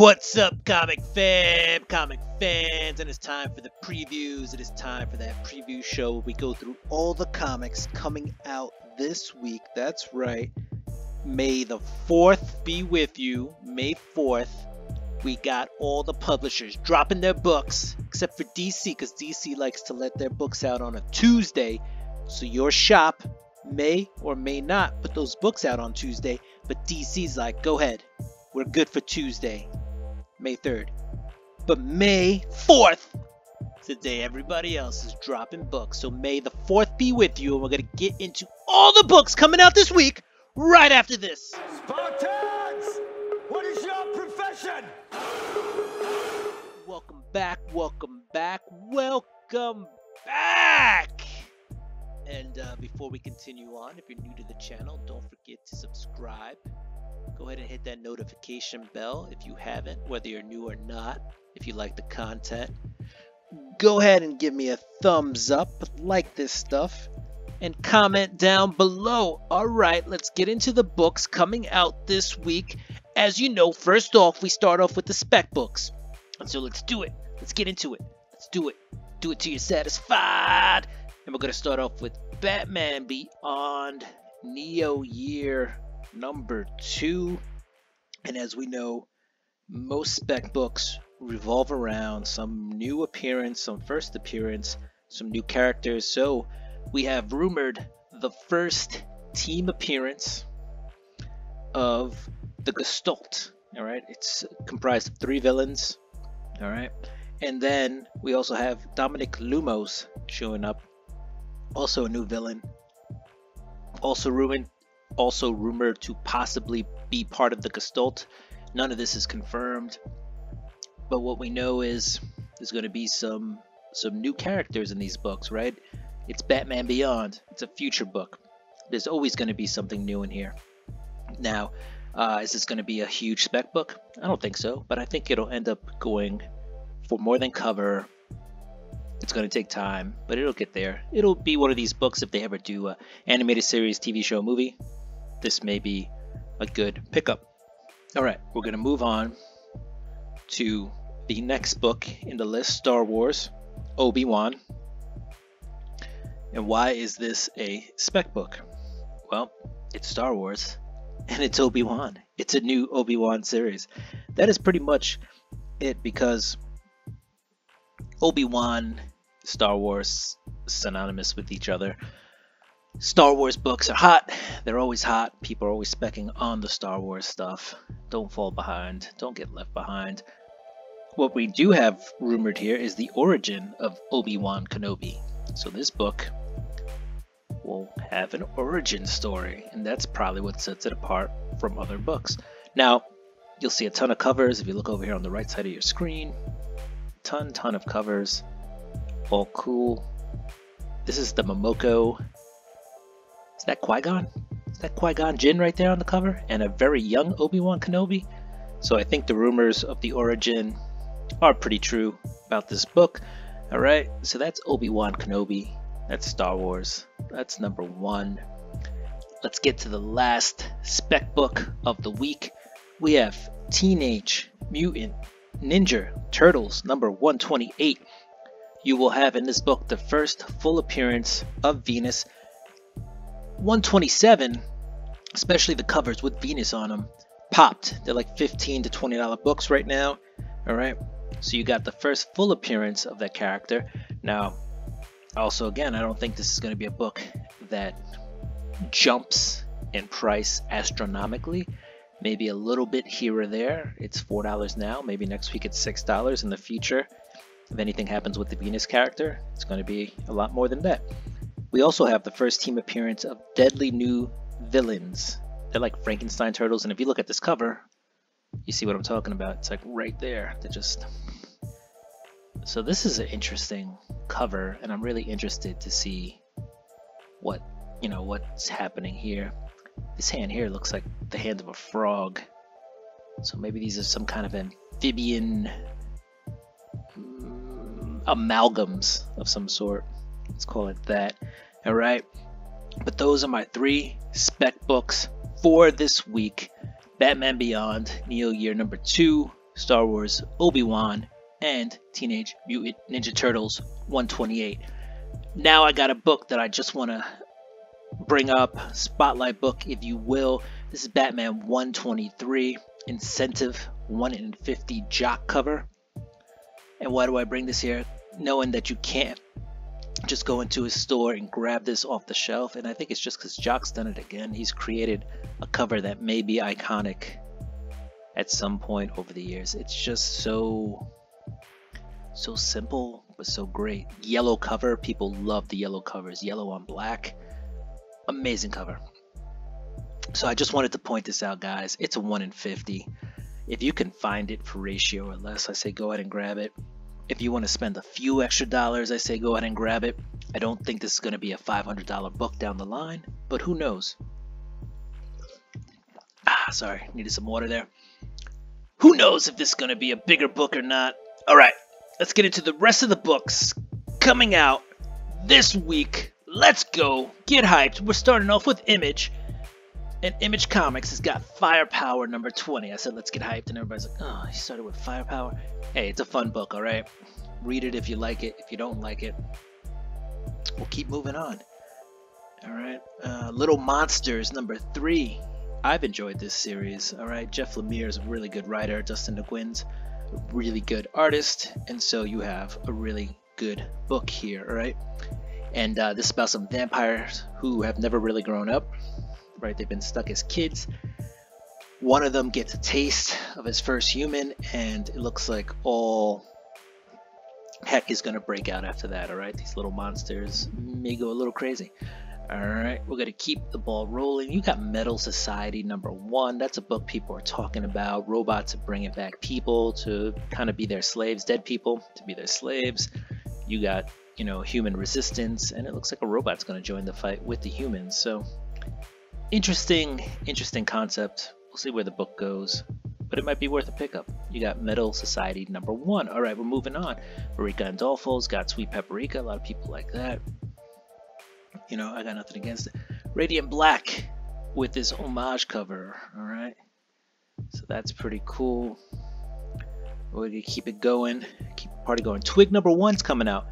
What's up, comic fans, and it's time for the previews. It is time for that preview show where we go through all the comics coming out this week. That's right, May the 4th be with you. May 4th, we got all the publishers dropping their books, except for DC, because DC likes to let their books out on a Tuesday, so your shop may or may not put those books out on Tuesday, but DC's like, go ahead. We're good for Tuesday, May 3rd. But May 4th is the day everybody else is dropping books. So May the 4th be with you, and we're going to get into all the books coming out this week right after this. Spartans! What is your profession? Welcome back! And before we continue on, if you're new to the channel, don't forget to subscribe. Go ahead and hit that notification bell if you haven't, whether you're new or not. If you like the content, go ahead and give me a thumbs up, like this stuff, and comment down below. All right, let's get into the books coming out this week. As you know, first off, we start off with the spec books. And so let's do it. Let's get into it. Let's do it. Do it till you're satisfied. And we're going to start off with Batman Beyond Neo Year number 2, and as we know, most spec books revolve around some new appearance, some first appearance, some new characters. So we have rumored the first team appearance of the Gestalt. All right, it's comprised of 3 villains. All right, and then we also have Dominic Lumos showing up, also a new villain, also rumored to possibly be part of the Gestalt. None of this is confirmed, but what we know is there's going to be some new characters in these books, right? It's Batman Beyond. It's a future book. There's always going to be something new in here. Now, is this going to be a huge spec book? I don't think so, but I think it'll end up going for more than cover. It's going to take time, but it'll get there. It'll be one of these books, if they ever do an animated series, TV show, movie, this may be a good pickup. All right, we're going to move on to the next book in the list, Star Wars, Obi-Wan. And why is this a spec book? Well, it's Star Wars, and it's Obi-Wan. It's a new Obi-Wan series. That is pretty much it, because Obi-Wan, Star Wars, synonymous with each other. Star Wars books are hot. They're always hot. People are always specking on the Star Wars stuff. Don't fall behind. Don't get left behind. What we do have rumored here is the origin of Obi-Wan Kenobi. So this book will have an origin story, and that's probably what sets it apart from other books. Now, you'll see a ton of covers if you look over here on the right side of your screen. Ton of covers, all cool. This is the Momoko. Is that Qui-Gon? Is that Qui-Gon Jinn right there on the cover? And a very young Obi-Wan Kenobi. So I think the rumors of the origin are pretty true about this book. All right, so that's Obi-Wan Kenobi. That's Star Wars. That's number 1. Let's get to the last spec book of the week. We have Teenage Mutant Ninja Turtles number 128. You will have in this book the first full appearance of Venus. 127, especially the covers with Venus on them, popped. They're like $15 to $20 books right now. All right, so you got the first full appearance of that character. Now, also again, I don't think this is going to be a book that jumps in price astronomically. Maybe a little bit here or there. It's $4 now. Maybe next week it's $6. In the future, if anything happens with the Venus character, it's going to be a lot more than that. We also have the first team appearance of deadly new villains. They're like Frankenstein turtles, and if you look at this cover, you see what I'm talking about. It's like right there. They're just... So this is an interesting cover, and I'm really interested to see what, you know, what's happening here. This hand here looks like the hand of a frog, so maybe these are some kind of amphibian amalgams of some sort, let's call it that. All right, but those are my 3 spec books for this week: Batman Beyond Neo Year number 2, Star Wars Obi-Wan, and Teenage Mutant Ninja Turtles 128. Now I got a book that I just want to bring up, spotlight book if you will. This is Batman 123, Incentive 1 in 50 Jock cover. And why do I bring this here? Knowing that you can't just go into a store and grab this off the shelf, and I think it's just because Jock's done it again. He's created a cover that may be iconic at some point over the years. It's just so simple but so great. Yellow cover, people love the yellow covers. Yellow on black, amazing cover. So I just wanted to point this out, guys. It's a 1 in 50. If you can find it for ratio or less, I say go ahead and grab it. If you want to spend a few extra dollars, I say go ahead and grab it. I don't think this is going to be a $500 book down the line, but who knows? Sorry, needed some water there. Who knows if this is going to be a bigger book or not? All right, let's get into the rest of the books coming out this week. Let's go. Get hyped. We're starting off with Image. And Image Comics has got Firepower number 20. I said, let's get hyped, and everybody's like, oh, he started with Firepower. Hey, it's a fun book, all right? Read it if you like it. If you don't like it, we'll keep moving on. All right. Little Monsters number 3. I've enjoyed this series, all right? Jeff Lemire is a really good writer. Dustin DeGuin's a really good artist. And so you have a really good book here, all right? And this is about some vampires who have never really grown up. Right, they've been stuck as kids. One of them gets a taste of his first human, and it looks like all heck is going to break out after that. All right, these little monsters may go a little crazy. All right, we're going to keep the ball rolling. You got Metal Society number 1. That's a book people are talking about. Robots are bringing back people to kind of be their slaves, dead people to be their slaves. You got, you know, human resistance, and it looks like a robot's going to join the fight with the humans. So interesting concept. We'll see where the book goes, but it might be worth a pickup. You got Metal Society number 1. All right, we're moving on. Marika Andolfo's got Sweet Paprika. A lot of people like that. You know, I got nothing against it. Radiant Black with this homage cover. All right, so that's pretty cool. We're gonna keep it going, keep the party going. Twig number 1's coming out.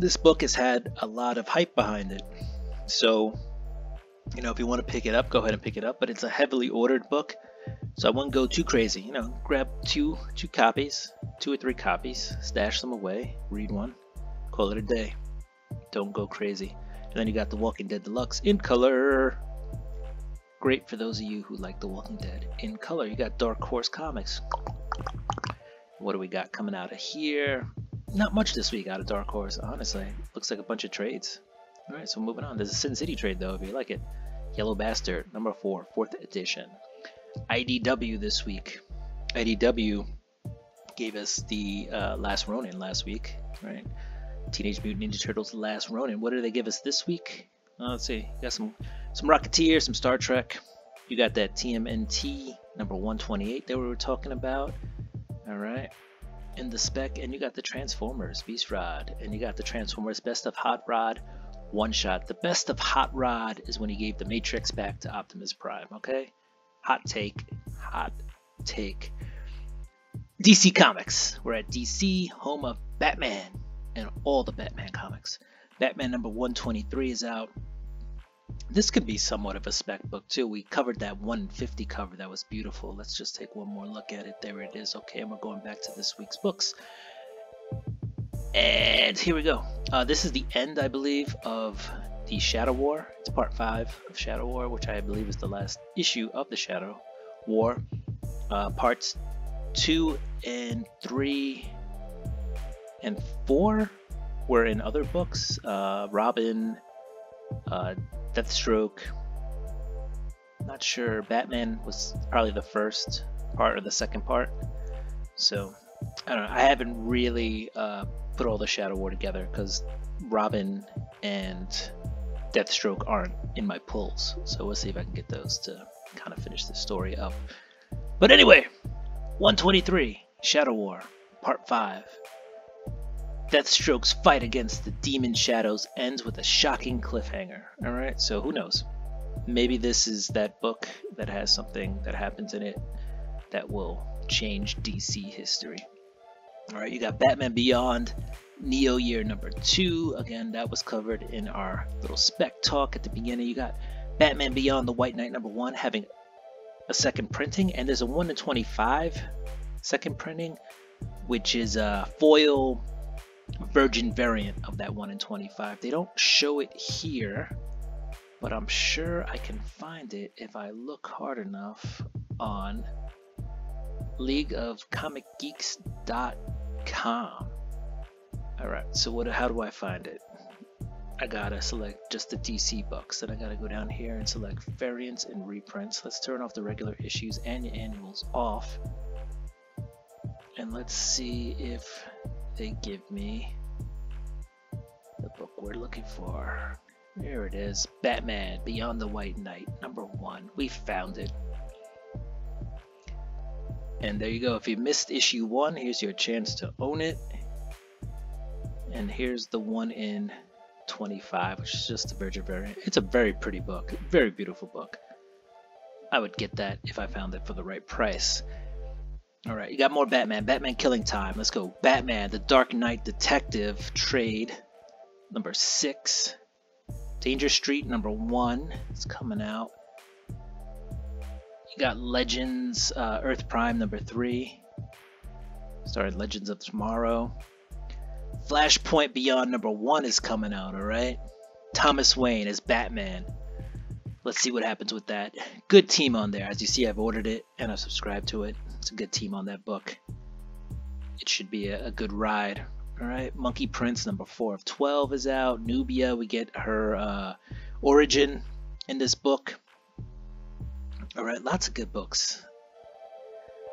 This book has had a lot of hype behind it, so you know, if you want to pick it up, go ahead and pick it up, but it's a heavily ordered book, so I wouldn't go too crazy. You know, grab two or three copies, stash them away, read one, call it a day. Don't go crazy. And then you got The Walking Dead Deluxe in color. Great for those of you who like The Walking Dead in color. You got Dark Horse Comics. What do we got coming out of here? Not much this week out of Dark Horse, honestly. Looks like a bunch of trades. All right, so moving on. There's a Sin City trade, though, if you like it. Yellow Bastard, number 4, 4th edition. IDW this week. IDW gave us the Last Ronin last week, right? Teenage Mutant Ninja Turtles Last Ronin. What did they give us this week? Oh, let's see. You got some Rocketeer, some Star Trek. You got that TMNT, number 128 that we were talking about. All right. In the spec, and you got the Transformers, Beast Rod. And you got the Transformers Best of Hot Rod. One shot. The best of Hot Rod is when he gave the Matrix back to Optimus Prime, okay? Hot take. DC Comics. We're at DC, home of Batman and all the Batman comics. Batman number 123 is out. This could be somewhat of a spec book too. We covered that 150 cover. That was beautiful. Let's just take one more look at it. There it is. Okay, and we're going back to this week's books. And here we go. This is the end, I believe, of the Shadow War. It's part 5 of Shadow War, which I believe is the last issue of the Shadow War. Parts 2 and 3 and 4 were in other books. Robin, Deathstroke. Not sure. Batman was probably the first part or the second part. So I don't know. I haven't really put all the Shadow War together because Robin and Deathstroke aren't in my pulls, so we'll see if I can get those to kind of finish the story up. But anyway, 123 Shadow War part 5. Deathstroke's fight against the demon shadows ends with a shocking cliffhanger. All right, so who knows, maybe this is that book that has something that happens in it that will change DC history. All right, you got Batman Beyond, Neo Year number 2. Again, that was covered in our little spec talk at the beginning. You got Batman Beyond, the White Knight number 1, having a second printing, and there's a 1/25 second printing, which is a foil virgin variant of that 1/25. They don't show it here, but I'm sure I can find it if I look hard enough on leagueofcomicgeeks.com. All right, so how do I find it? I gotta select just the DC books, then I gotta go down here and select variants and reprints. Let's turn off the regular issues and annuals off, and let's see if they give me the book we're looking for. There it is, Batman Beyond the White Knight number 1. We found it. And there you go. If you missed issue 1, here's your chance to own it. And here's the 1/25, which is just the virgin variant. It's a very pretty book, very beautiful book. I would get that if I found it for the right price. All right, you got more Batman. Batman Killing Time. Let's go. Batman, the Dark Knight Detective trade number 6. Danger Street number 1 is coming out. You got Legends, Earth Prime number 3. Sorry, Legends of Tomorrow. Flashpoint Beyond number 1 is coming out, alright? Thomas Wayne as Batman. Let's see what happens with that. Good team on there. As you see, I've ordered it and I've subscribed to it. It's a good team on that book. It should be a good ride, alright? Monkey Prince number 4 of 12 is out. Nubia, we get her origin in this book. All right, lots of good books.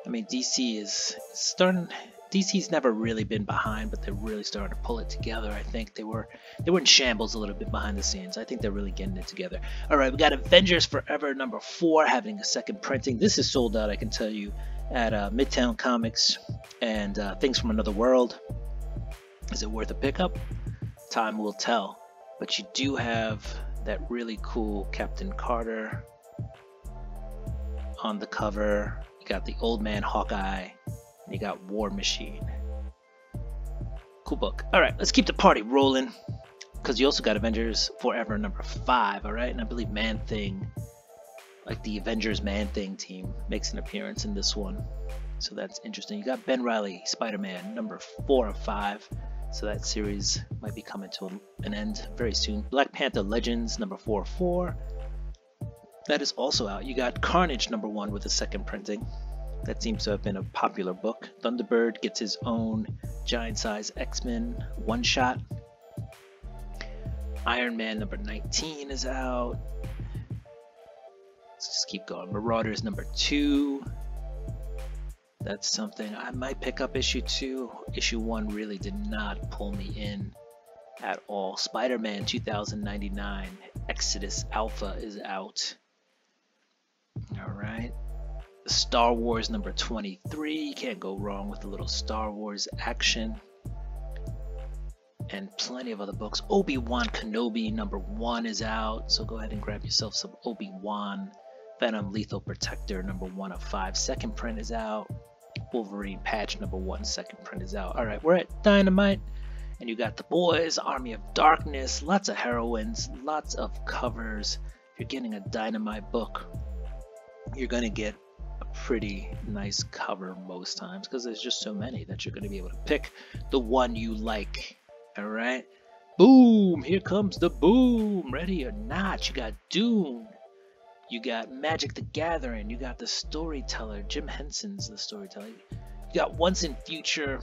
I mean, DC is starting. DC's never really been behind, but they're really starting to pull it together. I think they were in shambles a little bit behind the scenes. I think they're really getting it together. All right, we got Avengers Forever number 4 having a second printing. This is sold out, I can tell you, at Midtown Comics and Things from Another World. Is it worth a pickup? Time will tell. But you do have that really cool Captain Carter on the cover. You got the Old Man Hawkeye, and you got War Machine. Cool book. All right, let's keep the party rolling, because you also got Avengers Forever number 5. All right, and I believe Man-Thing, like the Avengers Man-Thing team, makes an appearance in this one, so that's interesting. You got Ben Reilly, Spider-Man number 4 of 5, so that series might be coming to an end very soon. Black Panther Legends number 4 of 4. That is also out. You got Carnage number 1 with a second printing. That seems to have been a popular book. Thunderbird gets his own giant size X-Men one shot. Iron Man number 19 is out. Let's just keep going. Marauders number 2. That's something I might pick up. Issue 2. Issue 1 really did not pull me in at all. Spider-Man 2099 Exodus Alpha is out. Alright, Star Wars number 23. You can't go wrong with a little Star Wars action. And plenty of other books. Obi-Wan Kenobi number 1 is out, so go ahead and grab yourself some Obi-Wan. Venom Lethal Protector number 1 of 5 second print is out. Wolverine Patch number 1 second print is out. Alright, we're at Dynamite. And you got The Boys, Army of Darkness, lots of heroines, lots of covers. If you're getting a Dynamite book, you're going to get a pretty nice cover most times, because there's just so many that you're going to be able to pick the one you like. All right, Boom, here comes the boom, ready or not. You got Dune, you got Magic the Gathering, you got The Storyteller, Jim Henson's The Storyteller, you got Once in Future,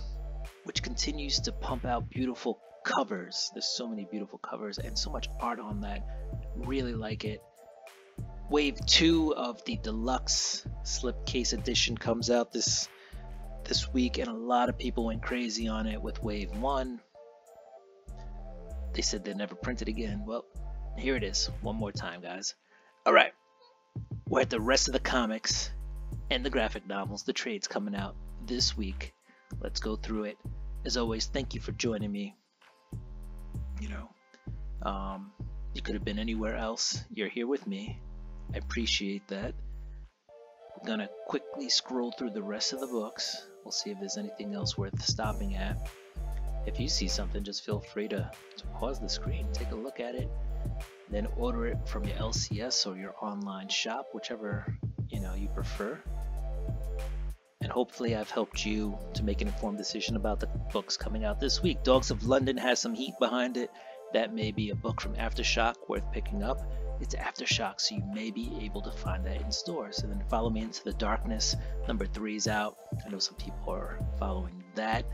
which continues to pump out beautiful covers. There's so many beautiful covers and so much art on that. Really like it. Wave 2 of the deluxe slipcase edition comes out this week, and a lot of people went crazy on it with Wave 1. They said they never print it again. Well, here it is one more time, guys. All right, we're at the rest of the comics and the graphic novels, the trades coming out this week. Let's go through it. As always, thank you for joining me. You know, you could have been anywhere else. You're here with me. I appreciate that. I'm going to quickly scroll through the rest of the books. We'll see if there's anything else worth stopping at. If you see something, just feel free to pause the screen, take a look at it, then order it from your LCS or your online shop, whichever you prefer. And hopefully I've helped you to make an informed decision about the books coming out this week. Dogs of London has some heat behind it. That may be a book from Aftershock worth picking up. It's Aftershock, so you may be able to find that in stores. And then Follow Me Into the Darkness, #3 is out. I know some people are following that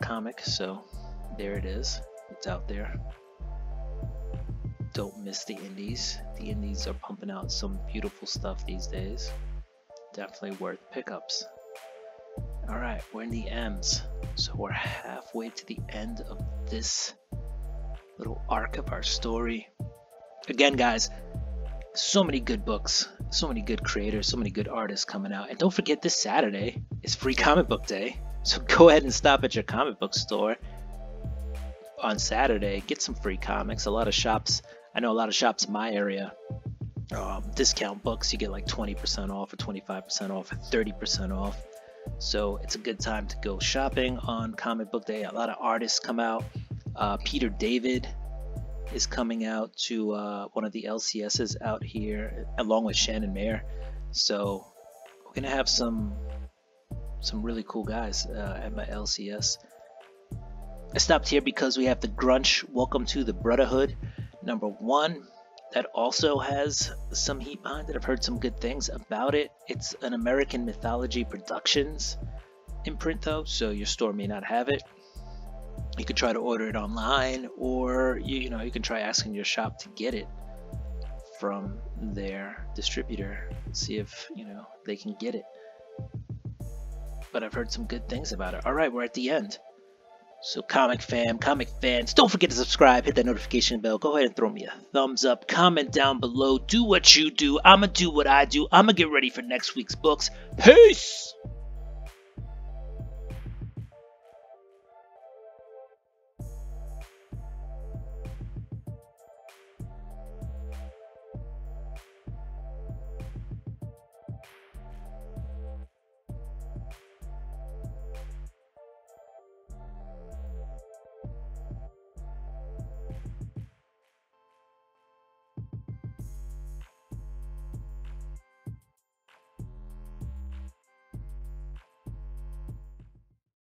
comic, so there it is. It's out there. Don't miss the indies. The indies are pumping out some beautiful stuff these days. Definitely worth pickups. Alright, we're in the M's, so we're halfway to the end of this little arc of our story. Again, guys, so many good books, so many good creators, so many good artists coming out. And don't forget, this Saturday is Free Comic Book Day, so go ahead and stop at your comic book store on Saturday, get some free comics. A lot of shops, I know a lot of shops in my area, discount books. You get like 20% off or 25% off or 30% off, so it's a good time to go shopping on Comic Book Day. A lot of artists come out. Peter David is coming out to one of the LCSs out here, along with Shannon Mayer. So we're gonna have some really cool guys at my LCS. I stopped here because we have the Grunch, Welcome to the Brotherhood, #1. That also has some heat behind it. I've heard some good things about it. It's an American Mythology Productions imprint, though, so your store may not have it. You could try to order it online, or you can try asking your shop to get it from their distributor. See if they can get it. But I've heard some good things about it. All right, we're at the end. So comic fam, comic fans, don't forget to subscribe, hit that notification bell, go ahead and throw me a thumbs up, comment down below, do what you do, I'ma do what I do, I'ma get ready for next week's books. Peace!